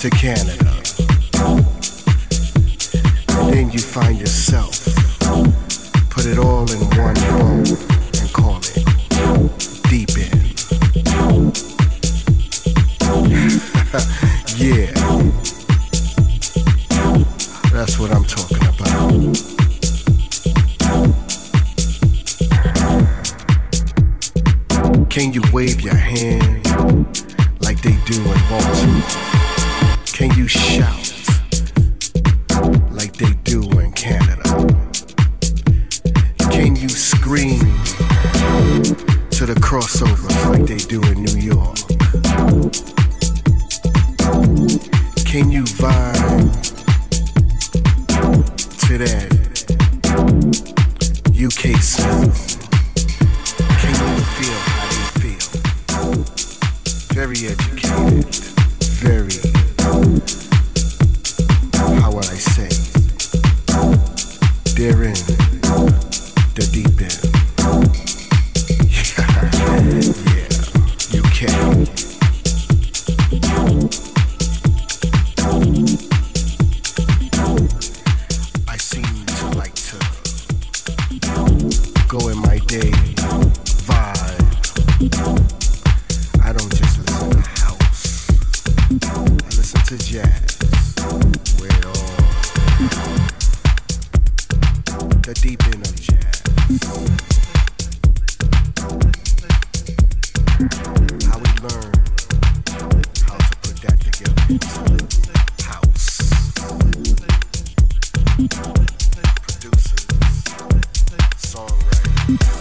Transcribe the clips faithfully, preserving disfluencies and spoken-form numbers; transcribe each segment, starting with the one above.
to Canada. And then you find yourself. Put it all in one room and call it Deep End. Yeah. That's what I'm talking about. Can you wave your hand like they do in Baltimore? Can you shout like they do in Canada? Can you scream to the crossovers like they do in New York? Can you vibe to that U K sound? Very educated, very, how would I say, they're in the deep end. Yeah, you can. I seem to like to go in my day, vibe. I don't just listen to house, I listen to jazz, where it all, the deep end of jazz, how we learn how to put that together, house, producers, songwriters.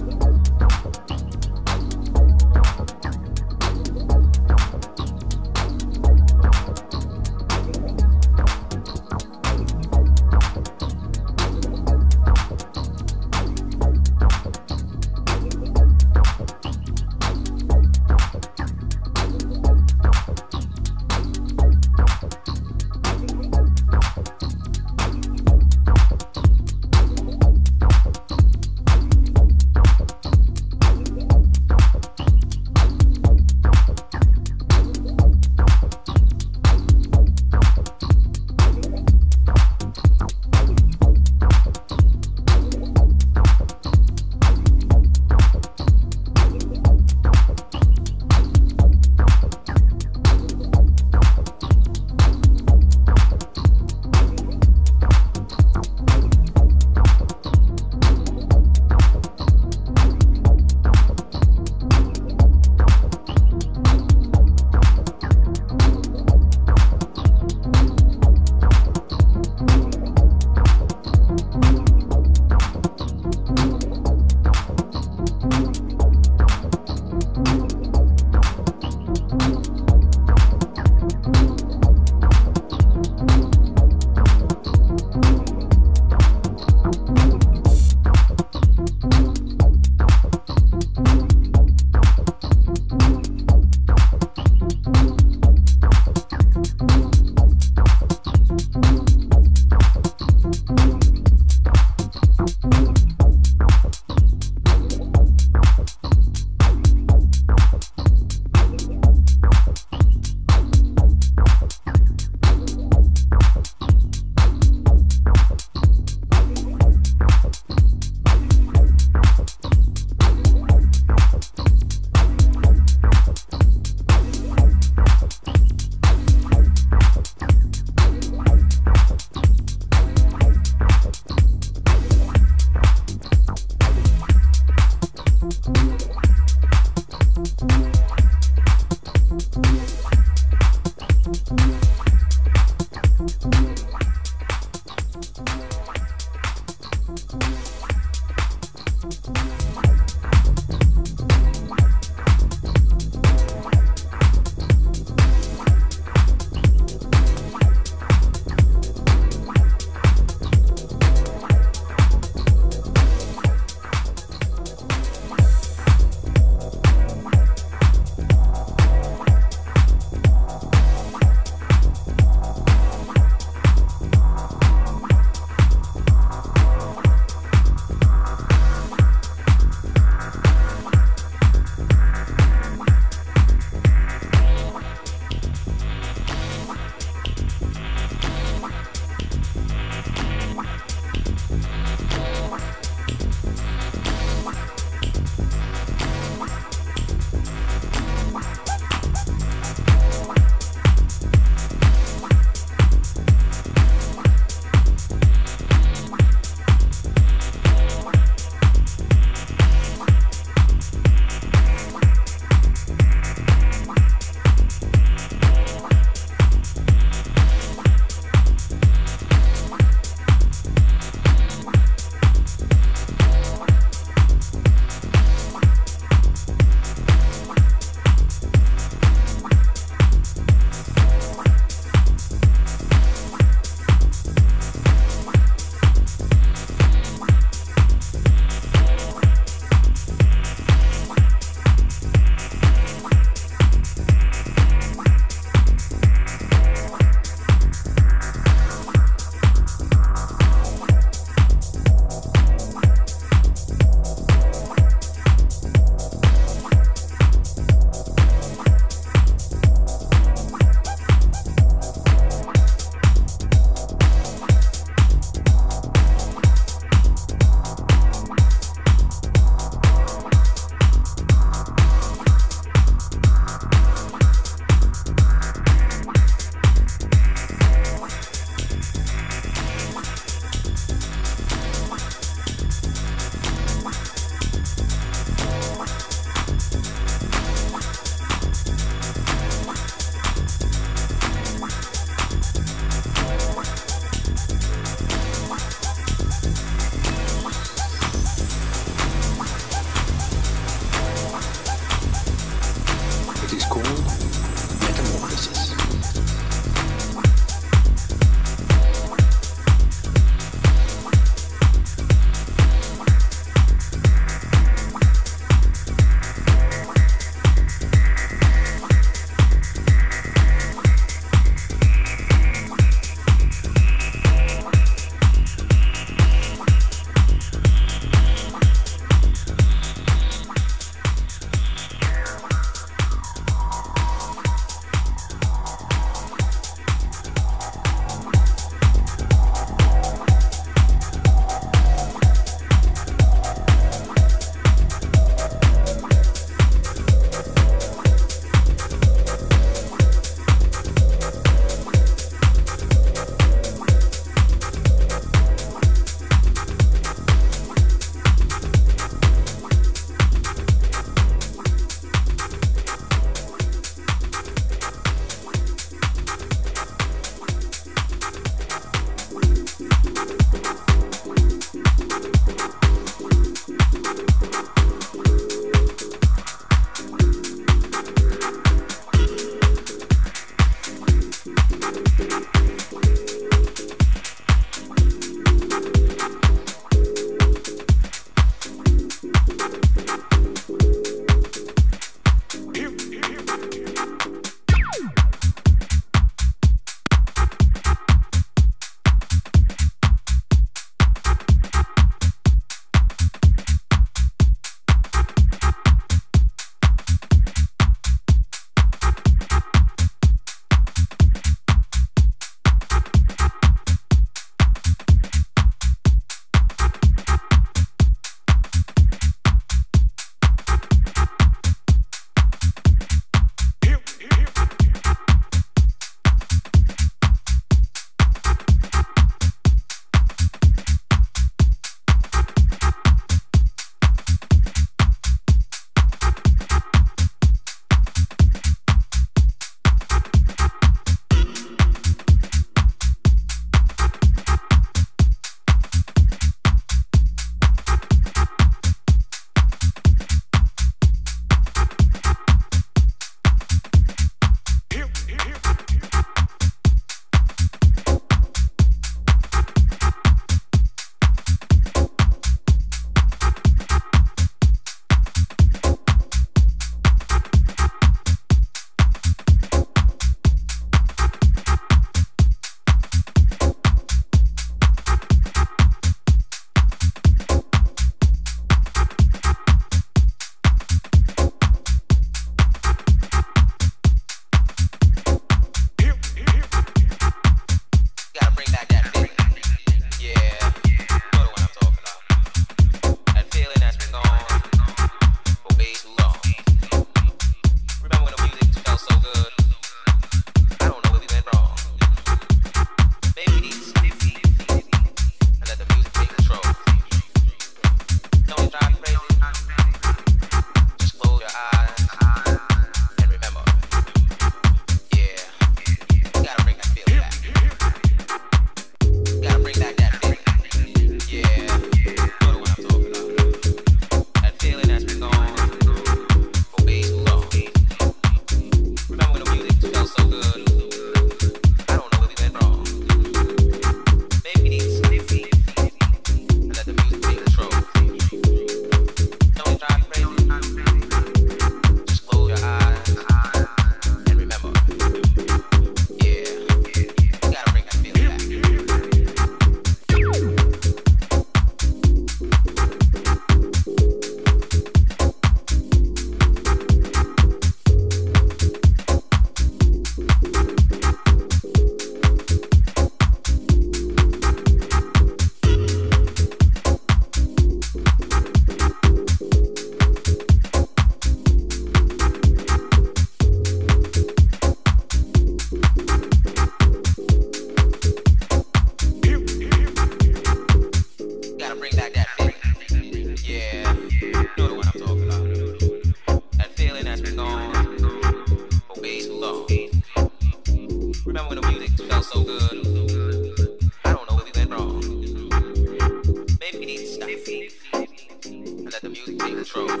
Don't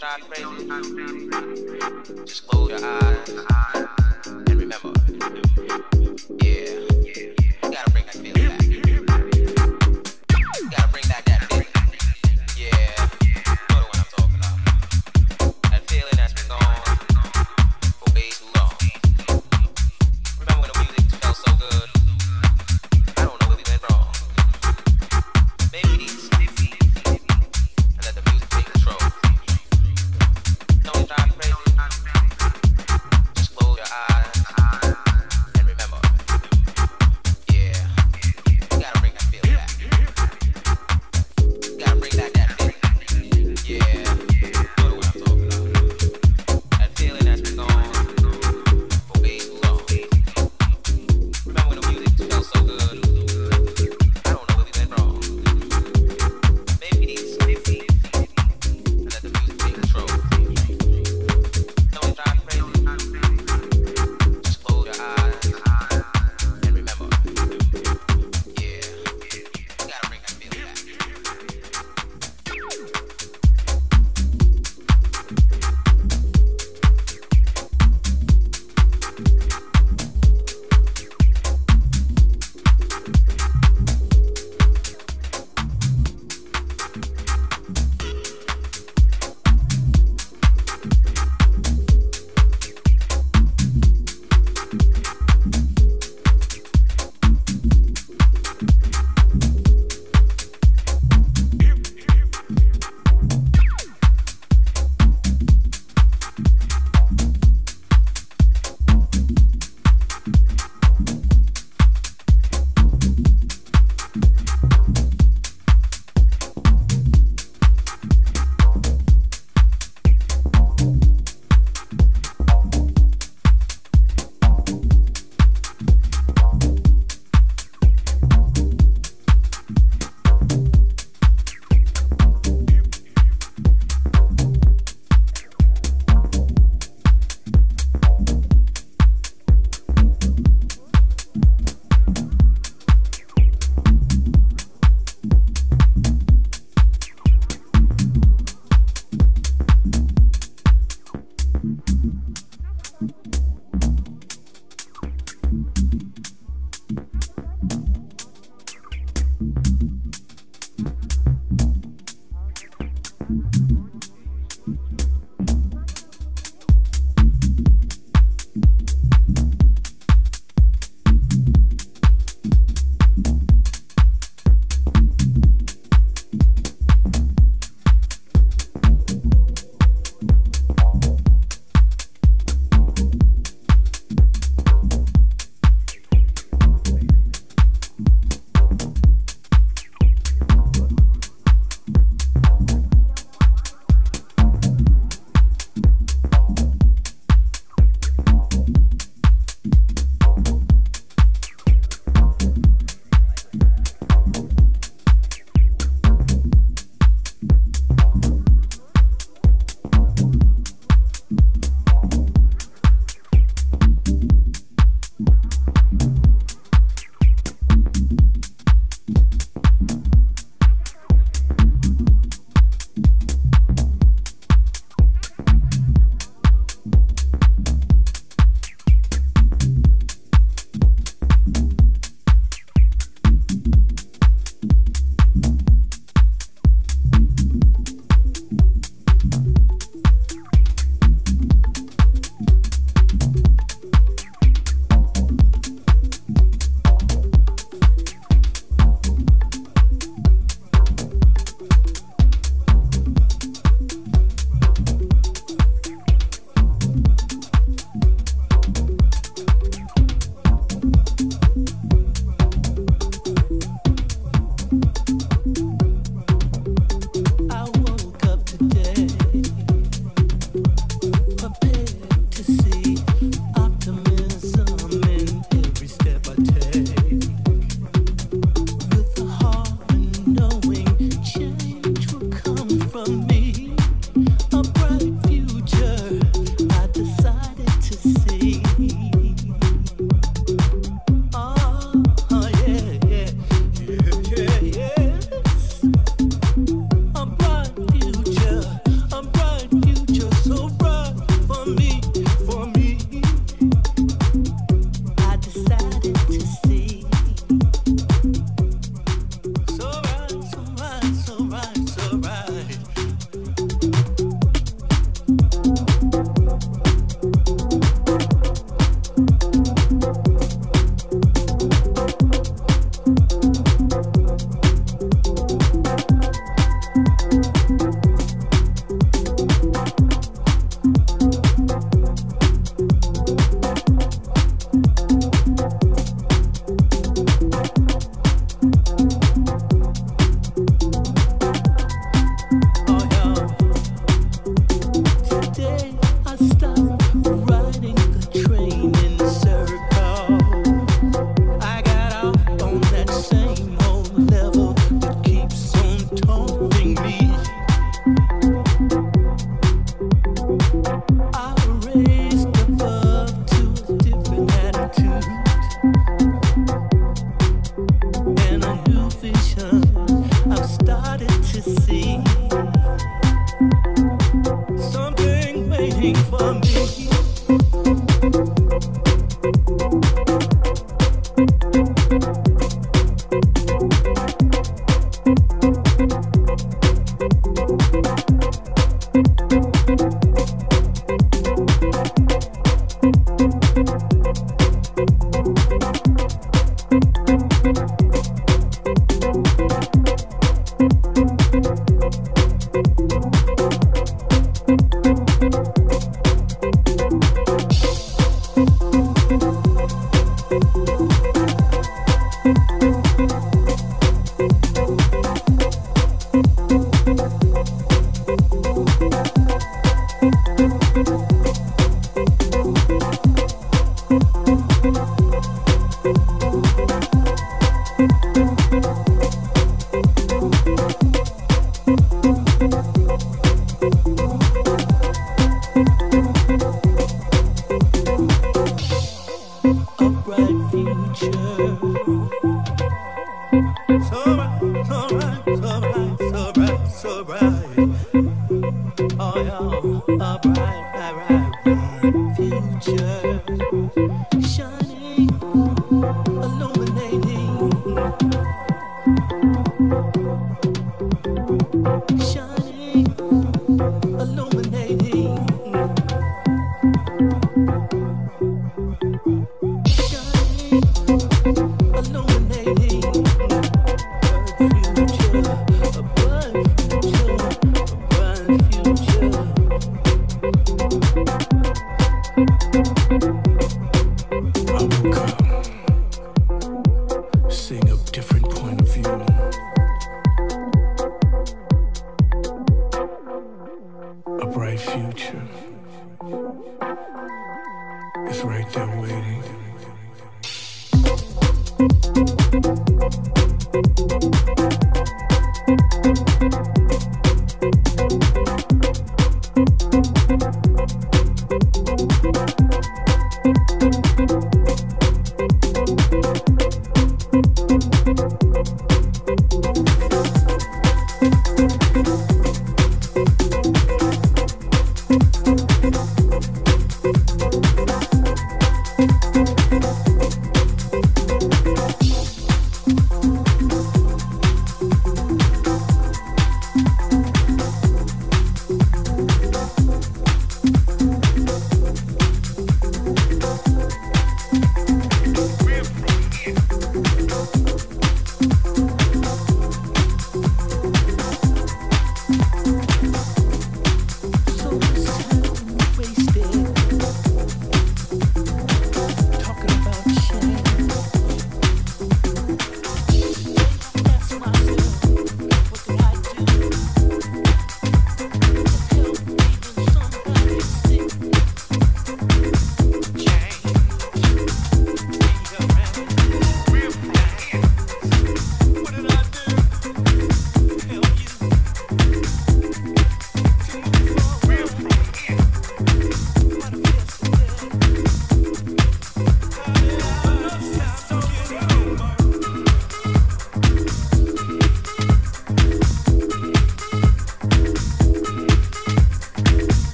drive crazy. Just close your eyes and remember. Yeah, you gotta bring that feeling back. You gotta bring back that feeling. Yeah, you know what I'm talking about. That feeling that's been gone for way too long. Remember when the music felt so good? I don't know what we went wrong. Maybe these. Don't drive crazy. Just close your eyes.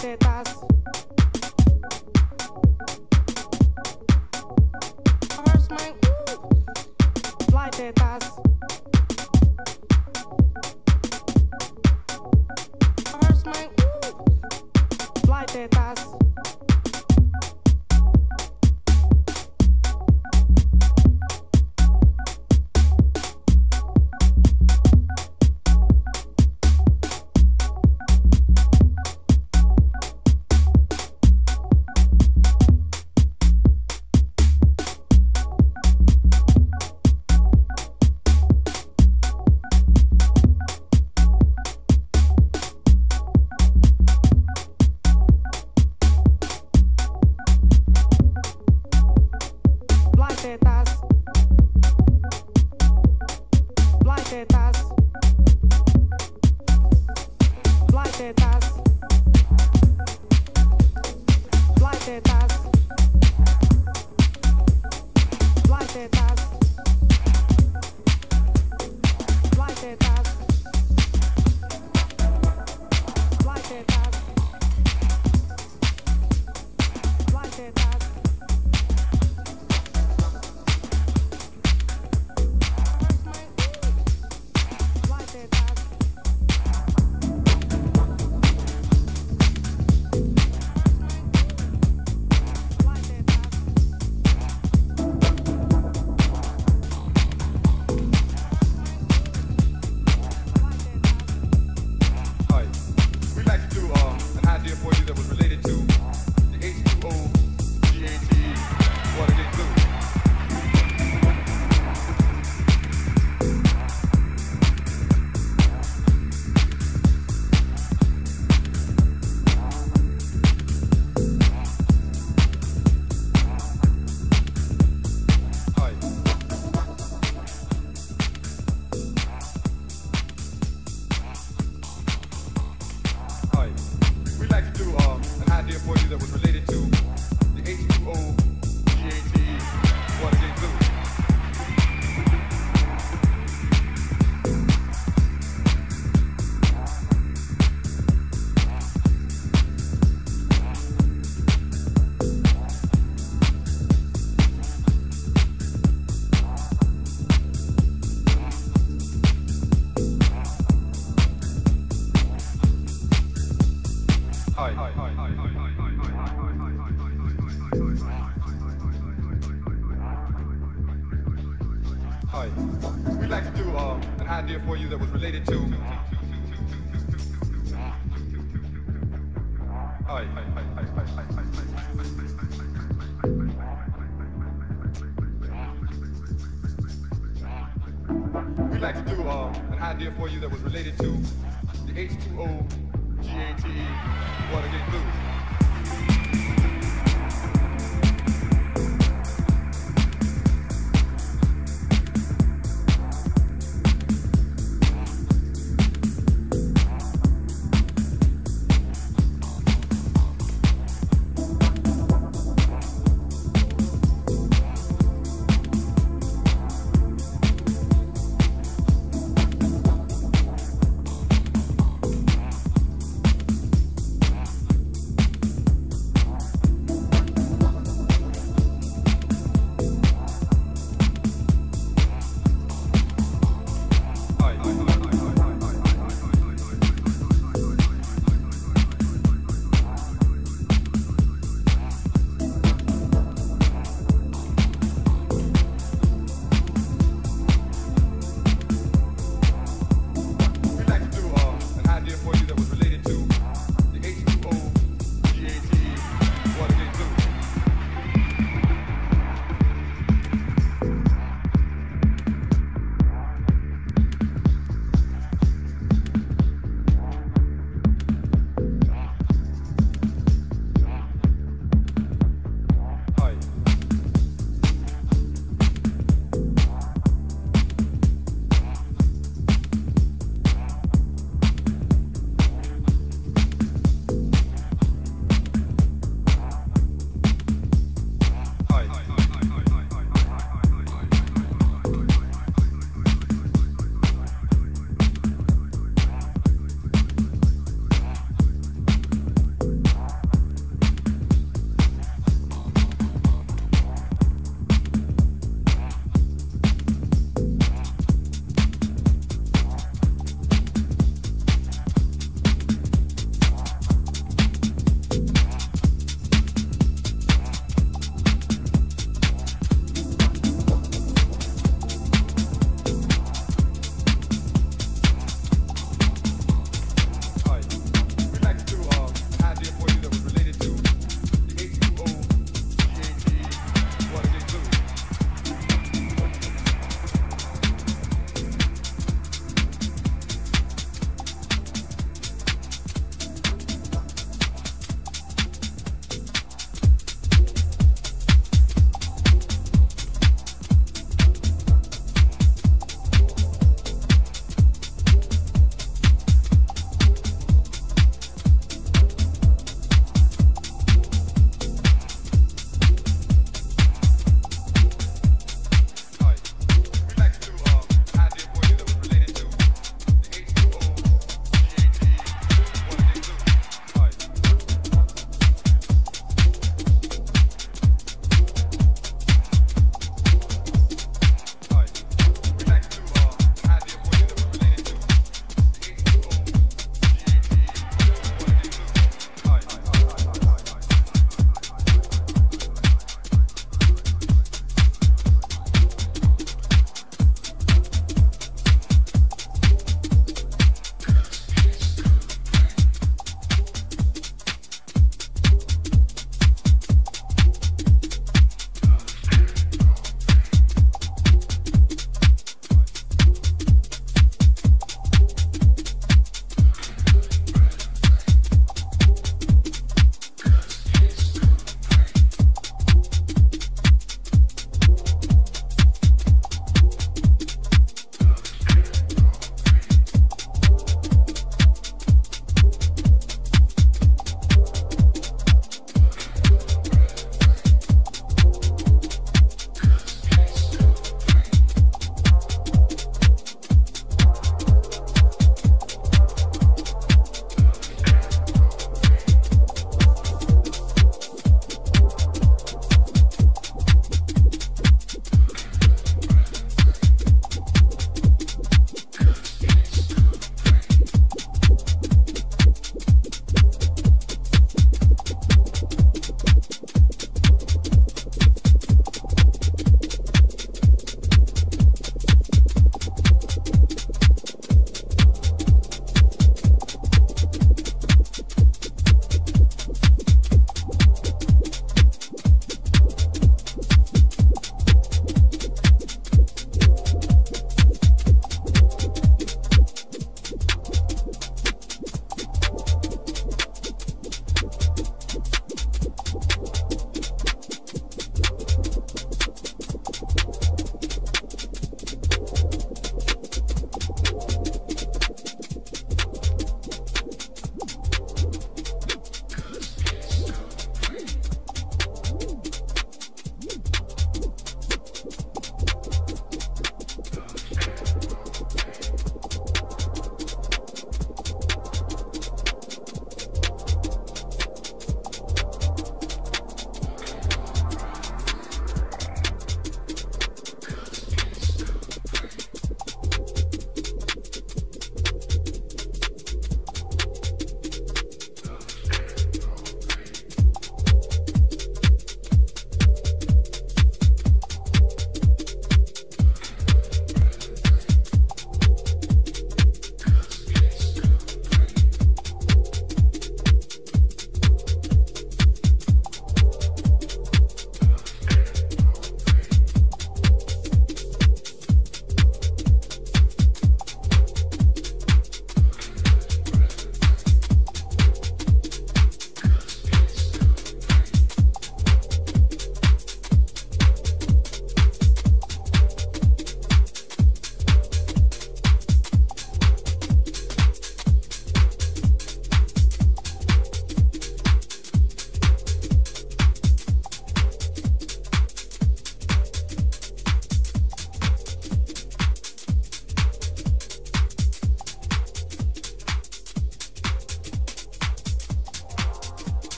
tetas. Hers mine, ooh, fly tetas. Hers mine, ooh, fly tetas.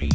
Free.